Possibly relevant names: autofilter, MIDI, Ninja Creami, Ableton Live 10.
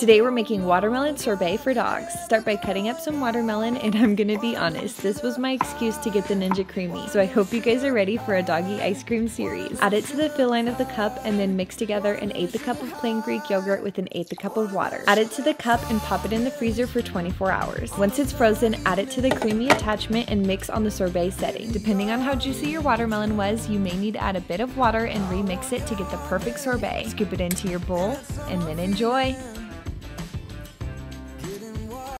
Today we're making watermelon sorbet for dogs. Start by cutting up some watermelon, and I'm gonna be honest, this was my excuse to get the Ninja Creami. So I hope you guys are ready for a doggy ice cream series. Add it to the fill line of the cup and then mix together 1/8 cup of plain Greek yogurt with 1/8 cup of water. Add it to the cup and pop it in the freezer for 24 hours. Once it's frozen, add it to the creamy attachment and mix on the sorbet setting. Depending on how juicy your watermelon was, you may need to add a bit of water and remix it to get the perfect sorbet. Scoop it into your bowl and then enjoy.